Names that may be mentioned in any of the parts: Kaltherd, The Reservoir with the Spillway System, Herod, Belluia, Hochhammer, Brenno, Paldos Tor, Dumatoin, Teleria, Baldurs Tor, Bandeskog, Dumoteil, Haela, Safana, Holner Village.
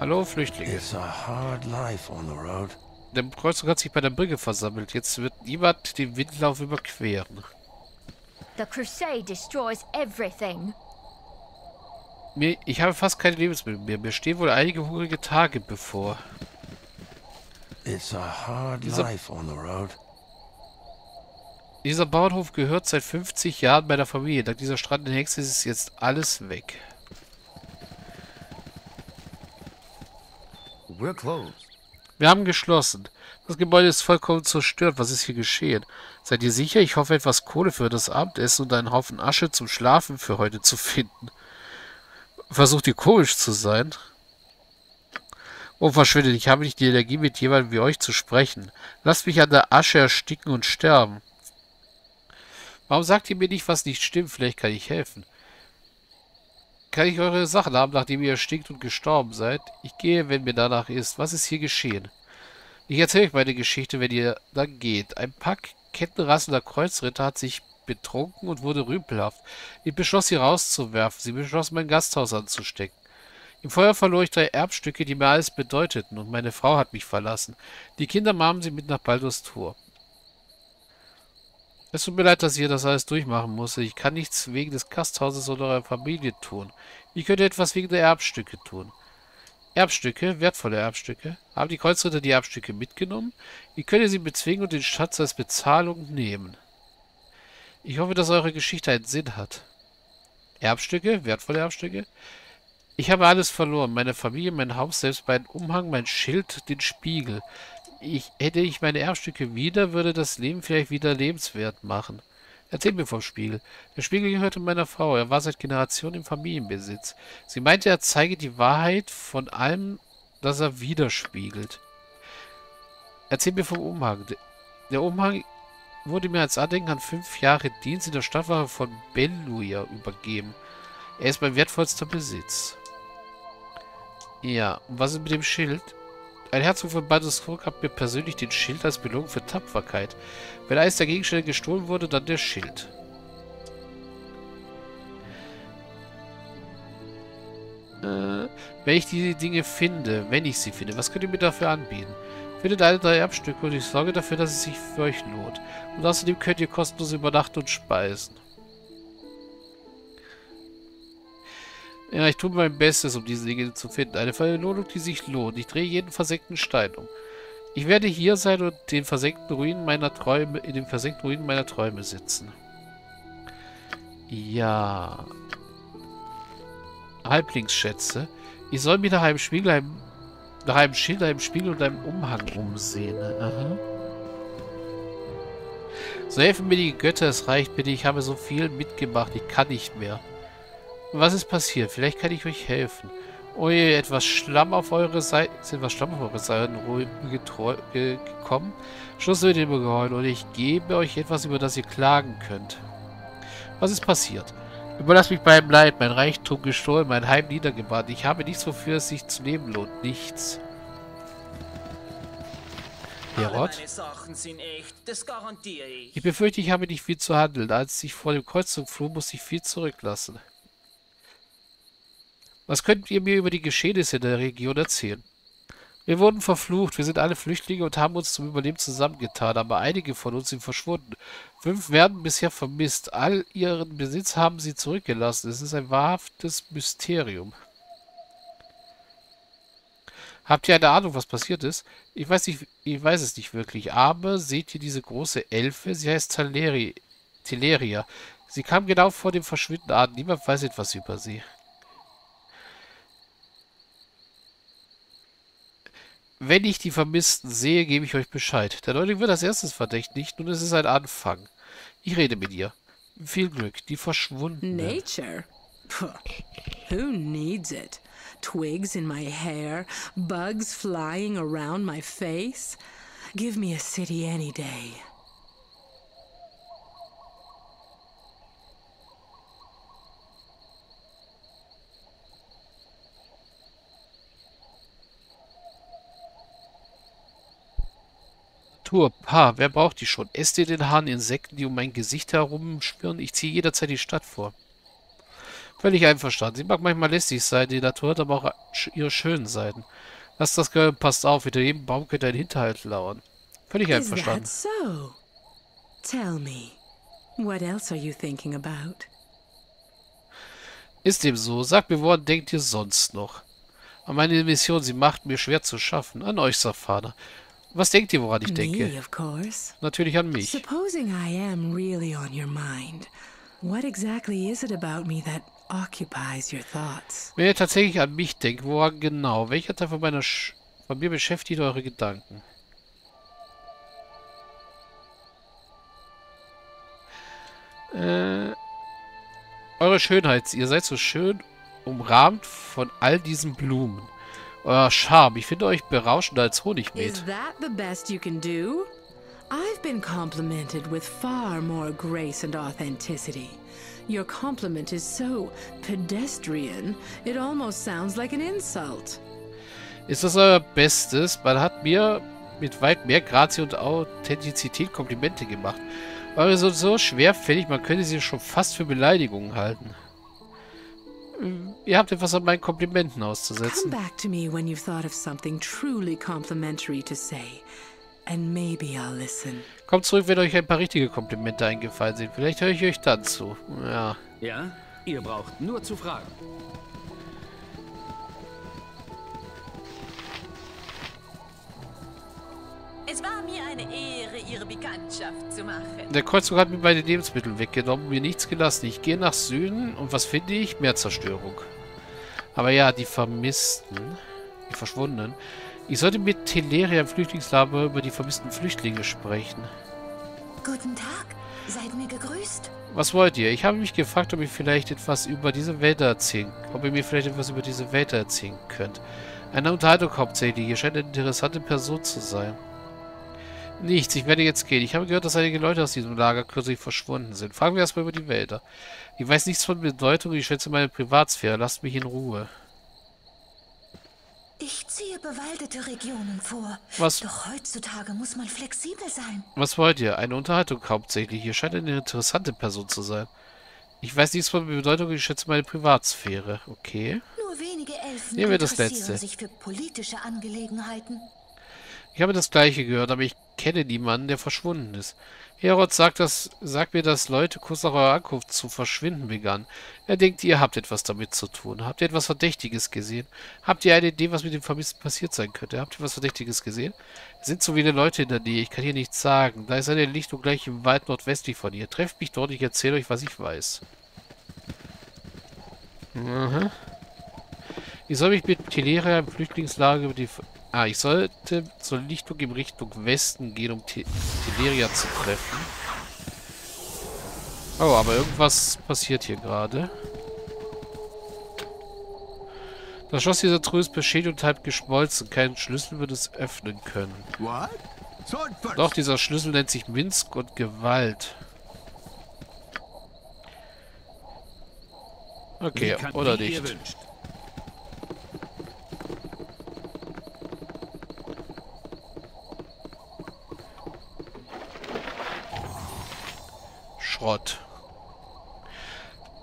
Hallo, Flüchtlinge. Der Kreuzung hat sich bei der Brücke versammelt. Jetzt wird niemand den Windlauf überqueren. The crusade destroys everything. Ich habe fast keine Lebensmittel mehr. Mir stehen wohl einige hungrige Tage bevor. Dieser Bauernhof gehört seit 50 Jahren meiner Familie. Dank dieser strandenden Hexe ist jetzt alles weg. Wir haben geschlossen. Das Gebäude ist vollkommen zerstört. Was ist hier geschehen? Seid ihr sicher? Ich hoffe, etwas Kohle für das Abendessen und einen Haufen Asche zum Schlafen für heute zu finden. Versucht ihr komisch zu sein? Oh, verschwindet. Ich habe nicht die Energie, mit jemandem wie euch zu sprechen. Lasst mich an der Asche ersticken und sterben. Warum sagt ihr mir nicht, was nicht stimmt? Vielleicht kann ich helfen. Kann ich eure Sachen haben, nachdem ihr erstickt und gestorben seid? Ich gehe, wenn mir danach ist. Was ist hier geschehen? Ich erzähle euch meine Geschichte, wenn ihr dann geht. Ein Pack kettenrassender Kreuzritter hat sich betrunken und wurde rüpelhaft. Ich beschloss, sie rauszuwerfen. Sie beschloss, mein Gasthaus anzustecken. Im Feuer verlor ich 3 Erbstücke, die mir alles bedeuteten, und meine Frau hat mich verlassen. Die Kinder nahmen sie mit nach Baldurs Tor. Es tut mir leid, dass ihr das alles durchmachen musst. Ich kann nichts wegen des Gasthauses oder eurer Familie tun. Ich könnte etwas wegen der Erbstücke tun. Erbstücke, wertvolle Erbstücke. Haben die Kreuzritter die Erbstücke mitgenommen? Ich könnte sie bezwingen und den Schatz als Bezahlung nehmen. Ich hoffe, dass eure Geschichte einen Sinn hat. Erbstücke, wertvolle Erbstücke. Ich habe alles verloren. Meine Familie, mein Haus, selbst meinen Umhang, mein Schild, den Spiegel. Hätte ich meine Erbstücke wieder, würde das Leben vielleicht wieder lebenswert machen. Erzähl mir vom Spiegel. Der Spiegel gehörte meiner Frau. Er war seit Generationen im Familienbesitz. Sie meinte, er zeige die Wahrheit von allem, das er widerspiegelt. Erzähl mir vom Umhang. Der Umhang wurde mir als Andenken an 5 Jahre Dienst in der Stadtwache von Belluia übergeben. Er ist mein wertvollster Besitz. Ja, und was ist mit dem Schild? Ein Herzog von Bandeskog hat mir persönlich den Schild als Belohnung für Tapferkeit. Wenn eines der Gegenstände gestohlen wurde, dann der Schild. Wenn ich diese Dinge finde, was könnt ihr mir dafür anbieten? Findet alle 3 Erbstücke und ich sorge dafür, dass es sich für euch lohnt. Und außerdem könnt ihr kostenlos übernachten und speisen. Ja, ich tue mein Bestes, um diese Dinge zu finden. Eine Verlohnung, die sich lohnt. Ich drehe jeden versenkten Stein um. Ich werde hier sein und in den versenkten Ruinen meiner Träume sitzen. Ja. Halblingsschätze. Ich soll mich nach einem Spiegel, nach einem Schild, einem Spiegel und einem Umhang umsehen. Aha. So helfen mir die Götter, es reicht mir. Ich habe so viel mitgemacht, ich kann nicht mehr. Was ist passiert? Vielleicht kann ich euch helfen. Oh je, etwas Schlamm auf eure Seite. Ist etwas Schlamm auf eure Seite gekommen? Schluss mit dem Geheul und ich gebe euch etwas, über das ihr klagen könnt. Was ist passiert? Überlasst mich beim Leid. Mein Reichtum gestohlen, mein Heim niedergebrannt. Ich habe nichts, wofür es sich zu leben lohnt. Nichts. Herod? Ich befürchte, ich habe nicht viel zu handeln. Als ich vor dem Kreuzzug floh, musste ich viel zurücklassen. Was könnt ihr mir über die Geschehnisse in der Region erzählen? Wir wurden verflucht, wir sind alle Flüchtlinge und haben uns zum Überleben zusammengetan, aber einige von uns sind verschwunden. 5 werden bisher vermisst, all ihren Besitz haben sie zurückgelassen. Es ist ein wahrhaftes Mysterium. Habt ihr eine Ahnung, was passiert ist? Ich weiß es nicht wirklich, aber seht ihr diese große Elfe? Sie heißt Teleria. Sie kam genau vor dem Verschwinden an, niemand weiß etwas über sie. Wenn ich die Vermissten sehe, gebe ich euch Bescheid. Der Neuling wird als erstes verdächtigt, nun ist es ein Anfang. Ich rede mit ihr. Viel Glück, die Verschwundene. Nature? Puh. Who needs it? Twigs in my hair, bugs flying around my face. Give me a city any day. Pa, wer braucht die schon? Esst ihr den Hahn Insekten, die um mein Gesicht herumschwirren? Ich ziehe jederzeit die Stadt vor. Völlig einverstanden. Sie mag manchmal lästig sein, die Natur hat aber auch ihre schönen Seiten. Lasst das gehören, passt auf, hinter jedem Baum könnte ein Hinterhalt lauern. Völlig einverstanden. Ist das so? Tell me, what else are you thinking about? Ist dem so. Sagt mir, woran denkt ihr sonst noch? An meine Mission, sie macht mir schwer zu schaffen. An euch, Safana. Was denkt ihr, woran ich denke? Natürlich an mich. Supposing I am really on your mind. What exactly is it about me that occupies your thoughts? Wenn ihr tatsächlich an mich denkt, woran genau? Welcher Teil von mir beschäftigt eure Gedanken? Eure Schönheit, ihr seid so schön umrahmt von all diesen Blumen. Euer Charme, ich finde euch berauschender als Honigmet. Is that the best you can do? I've been complimented with far more grace and authenticity. Your compliment is so pedestrian, it almost sounds like an insult. Ist das euer Bestes? Man hat mir mit weit mehr Grazie und Authentizität Komplimente gemacht. Eure sind so schwerfällig, man könnte sie schon fast für Beleidigungen halten. Ihr habt etwas an meinen Komplimenten auszusetzen. Come back to me when you've thought of something truly complimentary to say. And maybe I'll listen. Kommt zurück, wenn euch ein paar richtige Komplimente eingefallen sind. Vielleicht höre ich euch dann zu. Ja. Ja, ihr braucht nur zu fragen. Es war mir eine Ehre, Ihre Bekanntschaft zu machen. Der Kreuzzug hat mir meine Lebensmittel weggenommen, mir nichts gelassen. Ich gehe nach Süden und was finde ich? Mehr Zerstörung. Aber ja, die Vermissten, die Verschwundenen. Ich sollte mit Teleria im Flüchtlingslager über die vermissten Flüchtlinge sprechen. Guten Tag, seid mir gegrüßt. Was wollt ihr? Ich habe mich gefragt, ob ihr vielleicht etwas über diese Wälder erzählen könnt. Eine Unterhaltung hauptsächlich. Ihr scheint eine interessante Person zu sein. Nichts, ich werde jetzt gehen. Ich habe gehört, dass einige Leute aus diesem Lager kürzlich verschwunden sind. Fragen wir erstmal über die Wälder. Ich weiß nichts von Bedeutung, ich schätze meine Privatsphäre. Lasst mich in Ruhe. Ich ziehe bewaldete Regionen vor. Doch heutzutage muss man flexibel sein. Was wollt ihr? Eine Unterhaltung hauptsächlich. Ihr scheint eine interessante Person zu sein. Ich weiß nichts von Bedeutung, ich schätze meine Privatsphäre. Okay. Nur wenige Elfen interessieren sich für politische Angelegenheiten. Ich habe das Gleiche gehört, aber ich kenne niemanden, der verschwunden ist. Herod sagt mir, dass Leute kurz nach eurer Ankunft zu verschwinden begannen. Er denkt, ihr habt etwas damit zu tun. Habt ihr etwas Verdächtiges gesehen? Habt ihr eine Idee, was mit dem Vermissten passiert sein könnte? Es sind so viele Leute in der Nähe, ich kann hier nichts sagen. Da ist eine Lichtung gleich im Wald nordwestlich von hier. Trefft mich dort, ich erzähle euch, was ich weiß. Aha. Ich soll mich mit Teleria im Flüchtlingslager über die... ich sollte zur Lichtung in Richtung Westen gehen, um Teleria zu treffen. Oh, aber irgendwas passiert hier gerade. Das Schloss dieser Truhe ist beschädigt und halb geschmolzen. Kein Schlüssel wird es öffnen können. Doch, dieser Schlüssel nennt sich Minsk und Gewalt. Okay, oder nicht.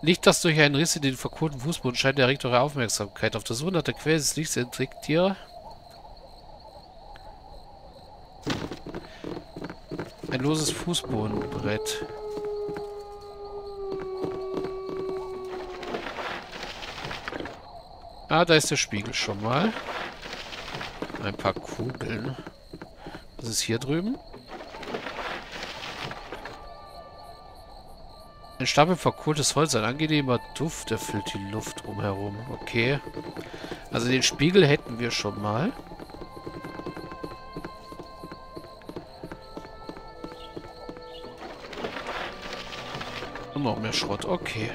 Licht, das durch einen Riss in den verkohlten Fußboden scheint, erregt eure Aufmerksamkeit. Auf der Suche nach der Quelle des Lichts entdeckt ihr ein loses Fußbodenbrett. Ah, da ist der Spiegel schon mal. Ein paar Kugeln. Was ist hier drüben? Ein Stapel verkohltes Holz, ein angenehmer Duft erfüllt die Luft drumherum. Okay. Also den Spiegel hätten wir schon mal. Und noch mehr Schrott. Okay.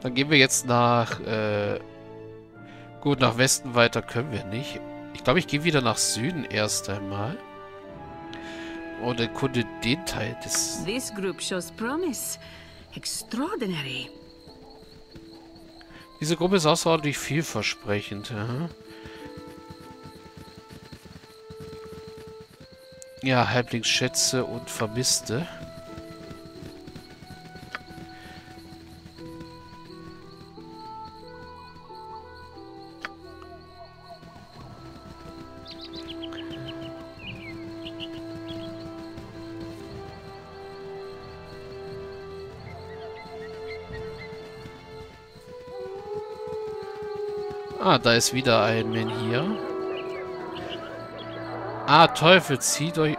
Dann gehen wir jetzt nach... Gut, nach Westen weiter können wir nicht. Ich glaube, ich gehe wieder nach Süden erst einmal. Und erkunde den Teil des... This group shows promise. Extraordinary. Diese Gruppe ist außerordentlich vielversprechend. Aha. Ja, Halblingsschätze und Vermisste. Ah, da ist wieder ein Man hier. Ah, Teufel, zieht euch...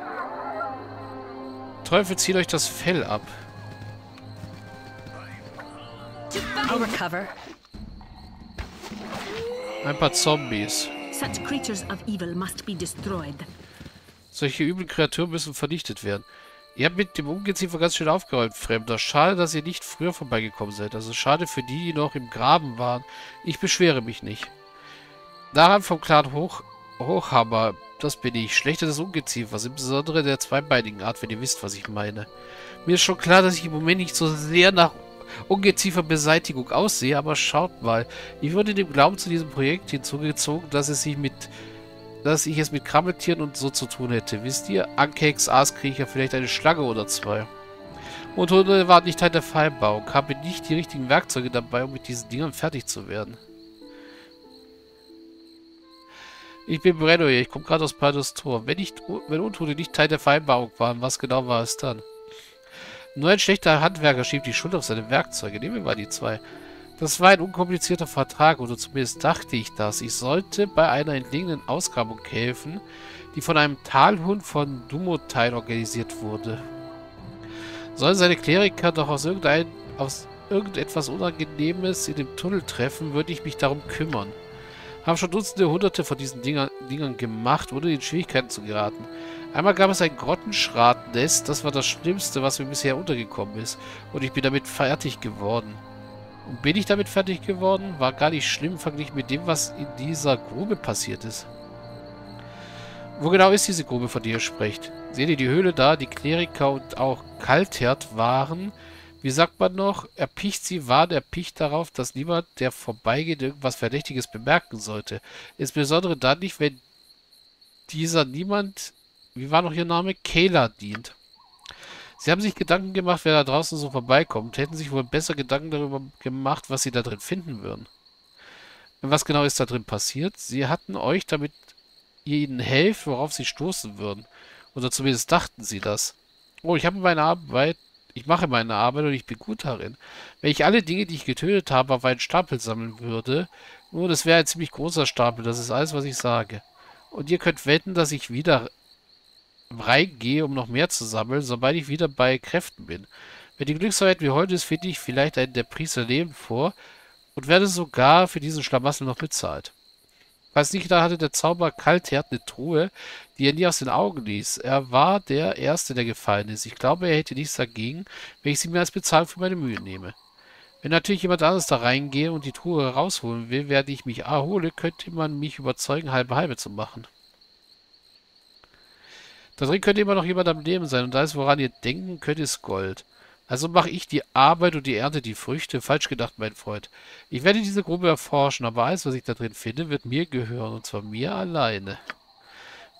Teufel, zieht euch das Fell ab. Ein paar Zombies. Solche üblen Kreaturen müssen vernichtet werden. Ihr habt mit dem Ungeziefer ganz schön aufgeräumt, Fremder. Schade, dass ihr nicht früher vorbeigekommen seid. Also schade für die, die noch im Graben waren. Ich beschwere mich nicht. Daran vom Clan Hochhammer. Das bin ich. Schlechter des Ungeziefers, insbesondere der zweibeinigen Art, wenn ihr wisst, was ich meine. Mir ist schon klar, dass ich im Moment nicht so sehr nach Ungezieferbeseitigung aussehe, aber schaut mal. Ich wurde dem Glauben zu diesem Projekt hinzugezogen, dass ich es mit Krabbeltieren und so zu tun hätte. Wisst ihr? Ankeks, Aaskriecher, vielleicht eine Schlange oder zwei. Und Hunde waren nicht Teil der Fallbau. Habe nicht die richtigen Werkzeuge dabei, um mit diesen Dingern fertig zu werden. Ich bin Brenno hier. Ich komme gerade aus Paldos Tor. Wenn Untote nicht Teil der Vereinbarung waren, was genau war es dann? Nur ein schlechter Handwerker schiebt die Schuld auf seine Werkzeuge. Nehmen wir mal die zwei. Das war ein unkomplizierter Vertrag, oder zumindest dachte ich das. Ich sollte bei einer entlegenen Ausgrabung helfen, die von einem Talhund von Dumoteil organisiert wurde. Sollen seine Kleriker doch aus irgendetwas Unangenehmes in dem Tunnel treffen, würde ich mich darum kümmern. Haben schon Dutzende, Hunderte von diesen Dingern gemacht, ohne in Schwierigkeiten zu geraten. Einmal gab es ein Grottenschratennest, das war das Schlimmste, was mir bisher untergekommen ist. Und ich bin damit fertig geworden. Und bin ich damit fertig geworden? War gar nicht schlimm, verglichen mit dem, was in dieser Grube passiert ist. Wo genau ist diese Grube, von der ihr sprecht? Seht ihr die Höhle da? Die Kleriker und auch Kaltherd waren, wie sagt man noch, erpicht darauf, dass niemand, der vorbeigeht, irgendwas Verdächtiges bemerken sollte. Insbesondere dann nicht, wenn dieser niemand, wie war noch ihr Name? Haela dient. Sie haben sich Gedanken gemacht, wer da draußen so vorbeikommt. Hätten sich wohl besser Gedanken darüber gemacht, was sie da drin finden würden. Und was genau ist da drin passiert? Sie hatten euch, damit ihr ihnen helft, worauf sie stoßen würden. Oder zumindest dachten sie das. Oh, ich mache meine Arbeit und ich bin gut darin. Wenn ich alle Dinge, die ich getötet habe, auf einen Stapel sammeln würde, nur das wäre ein ziemlich großer Stapel, das ist alles, was ich sage. Und ihr könnt wetten, dass ich wieder reingehe, um noch mehr zu sammeln, sobald ich wieder bei Kräften bin. Wenn die Glücksarbeit wie heute ist, finde ich vielleicht einen der Priester Leben vor und werde sogar für diesen Schlamassel noch bezahlt. Falls nicht, da hatte der Zauberer Kaltherd eine Truhe, die er nie aus den Augen ließ. Er war der Erste, der gefallen ist. Ich glaube, er hätte nichts dagegen, wenn ich sie mir als Bezahlung für meine Mühen nehme. Wenn natürlich jemand anderes da reingehe und die Truhe herausholen will, während ich mich erhole, könnte man mich überzeugen, halbe zu machen. Da drin könnte immer noch jemand am Leben sein und alles, woran ihr denken könnt, ist Gold. Also mache ich die Arbeit und die Ernte die Früchte. Falsch gedacht, mein Freund. Ich werde diese Grube erforschen, aber alles, was ich da drin finde, wird mir gehören. Und zwar mir alleine.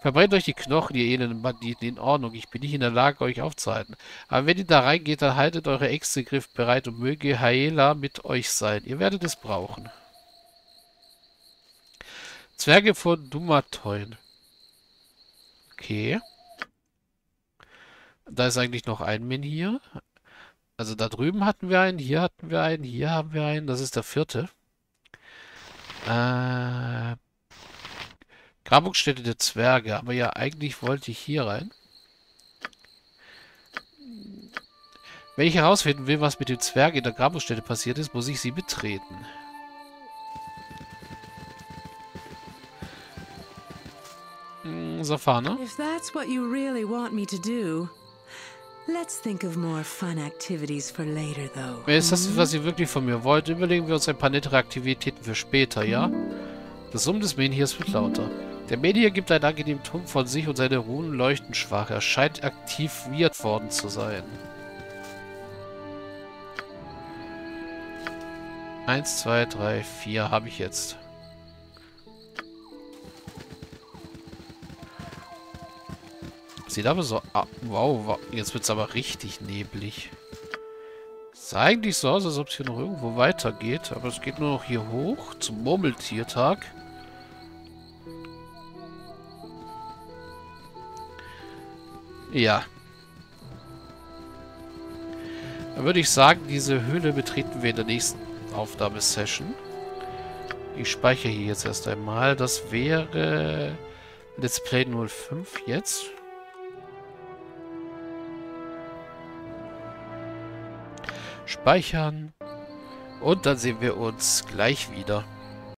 Verbrennt euch die Knochen, ihr elenden Banditen, in Ordnung. Ich bin nicht in der Lage, euch aufzuhalten. Aber wenn ihr da reingeht, dann haltet eure Äxte griffbereit und möge Haela mit euch sein. Ihr werdet es brauchen. Zwerge von Dumatoin. Okay. Da ist eigentlich noch ein Min hier. Also da drüben hatten wir einen, hier hatten wir einen, hier haben wir einen. Das ist der vierte. Grabungsstätte der Zwerge. Aber ja, eigentlich wollte ich hier rein. Wenn ich herausfinden will, was mit dem Zwerg in der Grabungsstätte passiert ist, muss ich sie betreten. Safana? If that's what you really want me to do. Let's think of more fun activities for later, though. Ist das, was ihr wirklich von mir wollt? Überlegen wir uns ein paar nettere Aktivitäten für später, ja? Das Summen des Mähen hier ist viel lauter. Der Mäh hier gibt einen angenehmen Ton von sich und seine Runen leuchten schwach. Er scheint aktiviert worden zu sein. 1, 2, 3, 4 habe ich jetzt. Sieht aber so... wow, jetzt wird es aber richtig neblig. Sah eigentlich so aus, als ob es hier noch irgendwo weitergeht. Aber es geht nur noch hier hoch zum Murmeltiertag. Ja. Dann würde ich sagen, diese Höhle betreten wir in der nächsten Aufnahmesession. Ich speichere hier jetzt erst einmal. Das wäre Let's Play 05 jetzt. Speichern. Und dann sehen wir uns gleich wieder.